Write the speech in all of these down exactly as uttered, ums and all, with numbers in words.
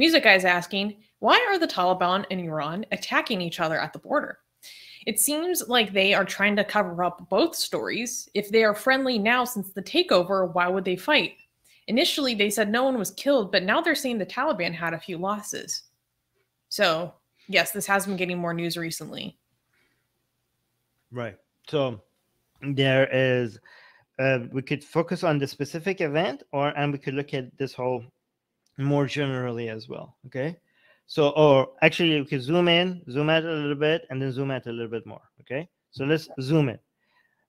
Music Guy's asking, why are the Taliban and Iran attacking each other at the border? It seems like they are trying to cover up both stories. If they are friendly now since the takeover, why would they fight? Initially, they said no one was killed, but now they're saying the Taliban had a few losses. So, yes, this has been getting more news recently. Right. So there is, uh, we could focus on the specific event, or and we could look at this whole more generally as well. Okay. So, or actually, we could zoom in, zoom out a little bit, and then zoom out a little bit more. Okay. So let's zoom in.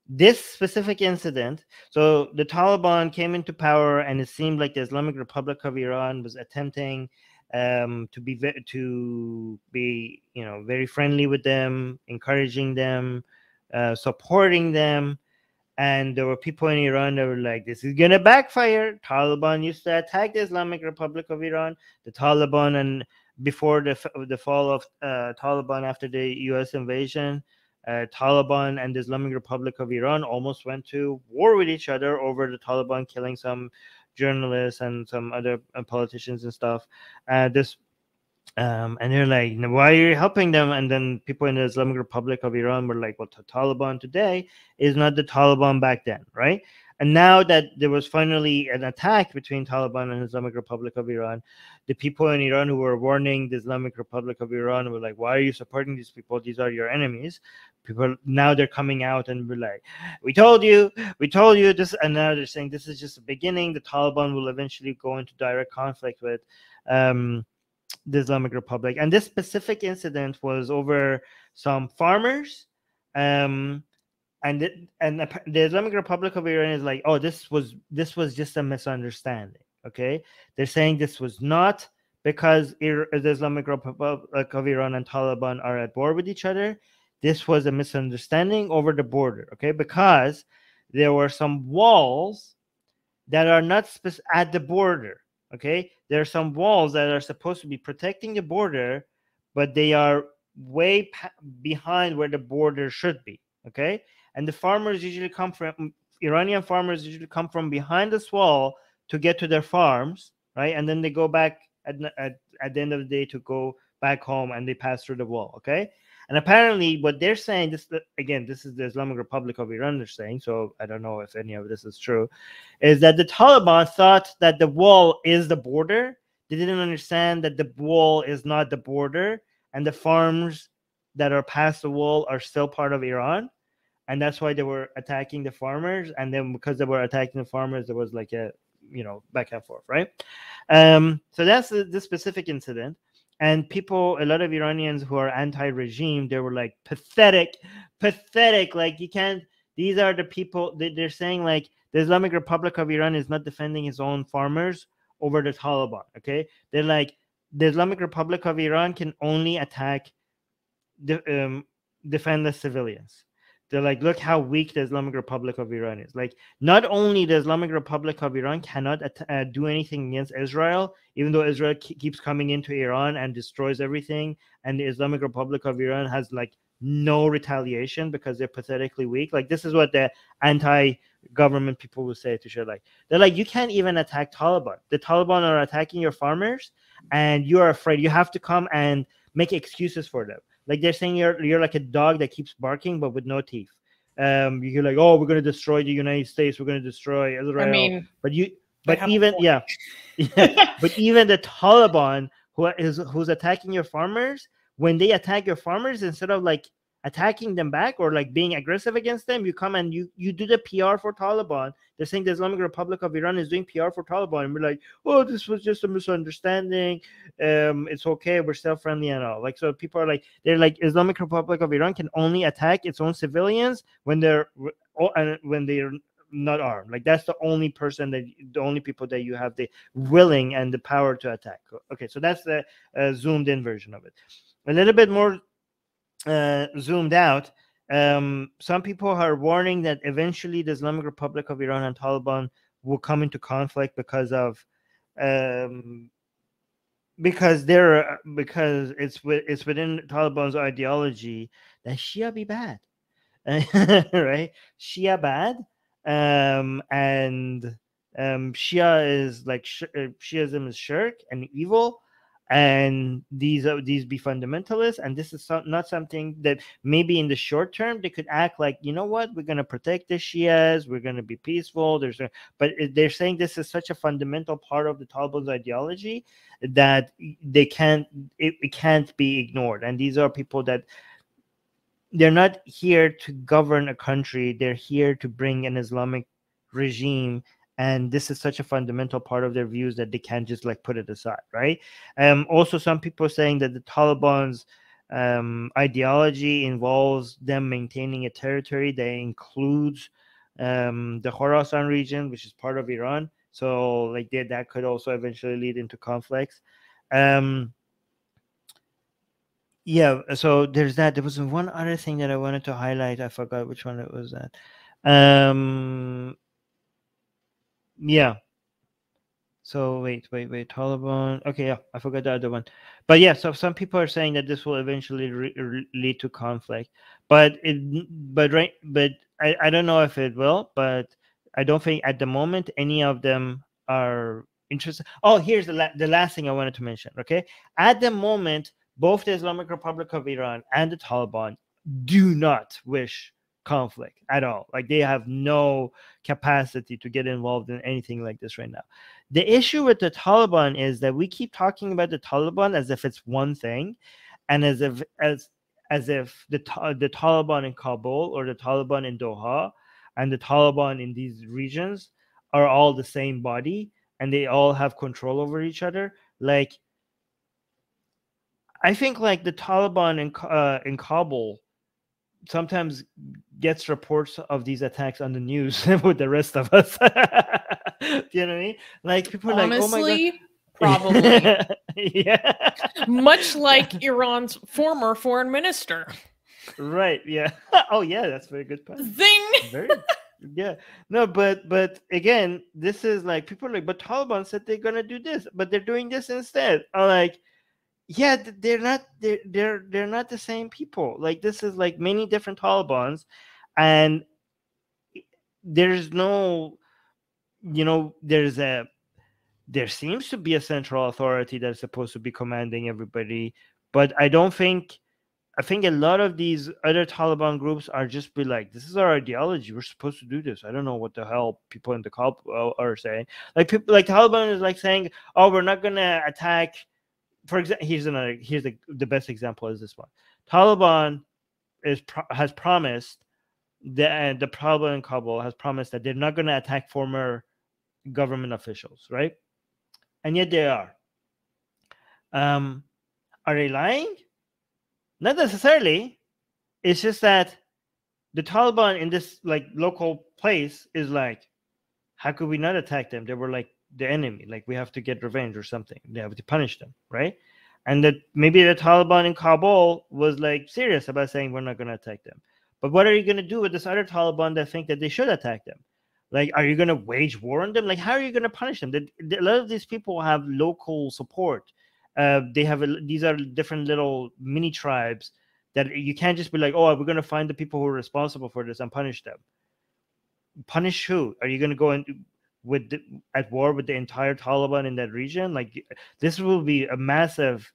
This specific incident, so the Taliban came into power, and it seemed like the Islamic Republic of Iran was attempting um, to be to be you know very friendly with them, encouraging them, uh, supporting them, and there were people in Iran that were like, "This is gonna backfire." Taliban used to attack the Islamic Republic of Iran. The Taliban, and before the the fall of uh, Taliban after the U S invasion. Uh, Taliban and the Islamic Republic of Iran almost went to war with each other over the Taliban killing some journalists and some other uh, politicians and stuff. Uh, this um, and they're like, why are you helping them? And then people in the Islamic Republic of Iran were like, well, the Taliban today is not the Taliban back then, right? And now that there was finally an attack between Taliban and Islamic Republic of Iran, the people in Iran who were warning the Islamic Republic of Iran were like, why are you supporting these people? These are your enemies. People now they're coming out and we're like, we told you, we told you this. And now they're saying this is just the beginning. The Taliban will eventually go into direct conflict with um, the Islamic Republic. And this specific incident was over some farmers. Um, And the, and the Islamic Republic of Iran is like, oh, this was this was just a misunderstanding. Okay, they're saying this was not because the Islamic Republic of Iran and Taliban are at war with each other. This was a misunderstanding over the border. Okay, because there were some walls that are not at the border. Okay, there are some walls that are supposed to be protecting the border, but they are way behind where the border should be. Okay. And the farmers usually come from, Iranian farmers usually come from behind this wall to get to their farms, right? And then they go back at, at, at the end of the day to go back home and they pass through the wall, okay? And apparently what they're saying, this again, this is the Islamic Republic of Iran they're saying, so I don't know if any of this is true, is that the Taliban thought that the wall is the border. They didn't understand that the wall is not the border and the farms that are past the wall are still part of Iran. And that's why they were attacking the farmers. And then because they were attacking the farmers, there was like a, you know, back and forth, right? Um, so that's the, the specific incident. And people, a lot of Iranians who are anti-regime, they were like, pathetic, pathetic. Like you can't, these are the people, they, they're saying like the Islamic Republic of Iran is not defending his own farmers over the Taliban, okay? They're like, the Islamic Republic of Iran can only attack, the, um, defend the civilians. They're like, look how weak the Islamic Republic of Iran is. Like, not only the Islamic Republic of Iran cannot uh, do anything against Israel, even though Israel ke keeps coming into Iran and destroys everything, and the Islamic Republic of Iran has, like, no retaliation because they're pathetically weak. Like, this is what the anti-government people will say to share. Like, they're like, you can't even attack Taliban. The Taliban are attacking your farmers, and you are afraid. You have to come and make excuses for them. Like they're saying you're you're like a dog that keeps barking but with no teeth. Um, you're like, oh, we're gonna destroy the United States, we're gonna destroy Israel. I mean, but you, but even yeah, yeah but even the Taliban who is who's attacking your farmers, when they attack your farmers, instead of like attacking them back or like being aggressive against them, you come and you you do the P R for Taliban. They're saying the Islamic Republic of Iran is doing P R for Taliban, and we're like, oh, this was just a misunderstanding. Um, it's okay, we're still friendly and all. Like, so people are like, they're like, Islamic Republic of Iran can only attack its own civilians when they're when they're not armed. Like, that's the only person that the only people that you have the willing and the power to attack. Okay, so that's the uh, zoomed in version of it. A little bit more. Uh, zoomed out, um, some people are warning that eventually the Islamic Republic of Iran and Taliban will come into conflict because of um, because they're because it's it's within Taliban's ideology that Shia be bad, right? Shia bad, um, and um, Shia is like sh Shiism is shirk and evil. and these are these be fundamentalists. And this is so, not something that maybe in the short term they could act like, you know what, we're going to protect the Shias, we're going to be peaceful. There's a, but they're saying this is such a fundamental part of the Taliban's ideology that they can't it, it can't be ignored. And these are people that they're not here to govern a country. They're here to bring an Islamic regime. And this is such a fundamental part of their views that they can't just like put it aside, right? Um, also, some people are saying that the Taliban's um, ideology involves them maintaining a territory that includes um, the Khorasan region, which is part of Iran. So like they, that could also eventually lead into conflicts. Um, yeah, so there's that. There was one other thing that I wanted to highlight. I forgot which one it was that. Um, yeah so wait wait wait Taliban, okay, yeah, I forgot the other one. But yeah, so some people are saying that this will eventually re re lead to conflict, but it but right but I, I don't know if it will, but I don't think at the moment any of them are interested. Oh, here's the, la the last thing I wanted to mention. Okay, at the moment both the Islamic Republic of Iran and the Taliban do not wish conflict at all. Like they have no capacity to get involved in anything like this right now. The issue with the Taliban is that we keep talking about the Taliban as if it's one thing, and as if as as if the the Taliban in Kabul or the Taliban in Doha and the Taliban in these regions are all the same body and they all have control over each other. Like I think like the Taliban in uh, in Kabul sometimes gets reports of these attacks on the news with the rest of us. You know what I mean? Like people are honestly, like, oh my God. Probably. Yeah. Much like Iran's former foreign minister. Right. Yeah. Oh yeah, that's a very good point. Zing. Very, yeah. No, but but again, this is like people are like, but Taliban said they're gonna do this, but they're doing this instead. I'm like, yeah, they're not they're, they're they're not the same people. Like this is like many different Talibans, and there's no, you know, there's a there seems to be a central authority that's supposed to be commanding everybody, but I don't think I think a lot of these other Taliban groups are just be like, this is our ideology, we're supposed to do this. I don't know what the hell people in the Kabul are saying. Like people like Taliban is like saying, oh, we're not gonna attack. For example, here's another. Here's the the best example is this one. Taliban is pro has promised that uh, the problem in Kabul has promised that they're not going to attack former government officials, right? And yet they are. Um, are they lying? Not necessarily. It's just that the Taliban in this like local place is like, how could we not attack them? They were like the enemy, like we have to get revenge or something, they have to punish them, right? And that maybe the Taliban in Kabul was like serious about saying we're not going to attack them, but what are you going to do with this other Taliban that think that they should attack them? Like, are you going to wage war on them? Like, how are you going to punish them? That a lot of these people have local support. Uh they have a, these are different little mini tribes that you can't just be like, oh, we're going to find the people who are responsible for this and punish them. Punish who? Are you going to go and with the, at war with the entire Taliban in that region? Like this will be a massive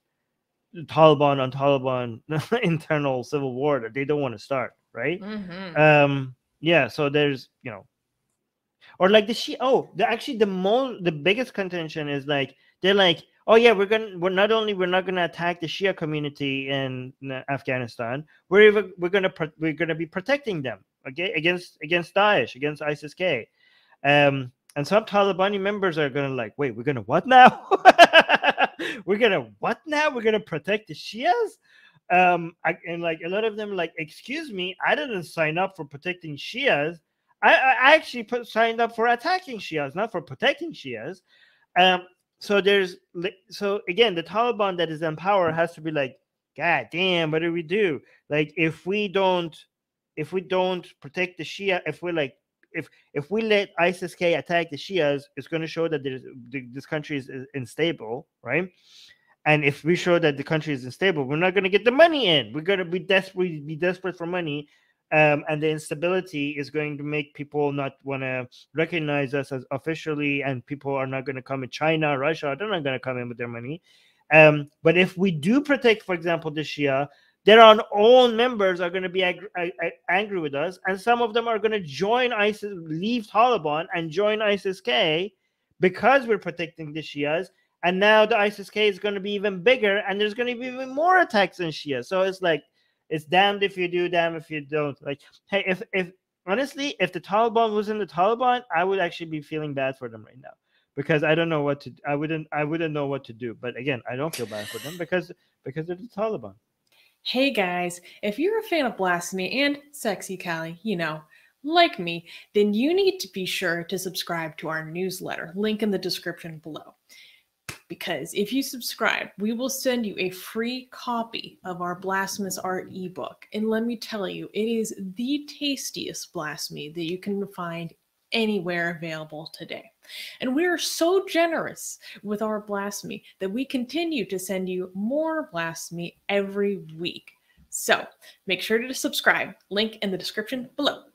Taliban on Taliban internal civil war that they don't want to start, right? Mm-hmm. Um yeah, so there's, you know, or like the Shia. Oh, the, actually the most the biggest contention is like they're like, oh yeah, we're gonna we're not only we're not gonna attack the Shia community in, in Afghanistan, we're even we're gonna we're gonna be protecting them, okay, against against Daesh, against ISIS-K. um And some Taliban members are going to like, wait, we're going to what now? We're going to what now? We're going to protect the Shias? Um, I, and like a lot of them like, excuse me, I didn't sign up for protecting Shias. I, I actually put, signed up for attacking Shias, not for protecting Shias. Um, so there's, so again, the Taliban that is in power has to be like, God damn, what do we do? Like if we don't, if we don't protect the Shia, if we're like, If if we let ISIS-K attack the Shias, it's going to show that there's, this country is unstable, right? And if we show that the country is unstable, we're not going to get the money in. We're going to be desperate, be desperate for money, um, and the instability is going to make people not want to recognize us as officially, and people are not going to come in. China, Russia, they're not going to come in with their money, Um, but if we do protect, for example, the Shia, then our own members are going to be ag ag angry with us, and some of them are going to join ISIS, leave Taliban, and join ISIS-K because we're protecting the Shias. And now the ISIS-K is going to be even bigger, and there's going to be even more attacks on Shia. So it's like, it's damned if you do, damned if you don't. Like, hey, if if honestly, if the Taliban was in the Taliban, I would actually be feeling bad for them right now, because I don't know what to. I wouldn't. I wouldn't know what to do. But again, I don't feel bad for them because because they're the Taliban. Hey guys, if you're a fan of blasphemy and sexy Callie, you know, like me, then you need to be sure to subscribe to our newsletter. Link in the description below. Because if you subscribe, we will send you a free copy of our Blasphemous Art ebook. And let me tell you, it is the tastiest blasphemy that you can find anywhere available today. And we are so generous with our blasphemy that we continue to send you more blasphemy every week. So make sure to subscribe. Link in the description below.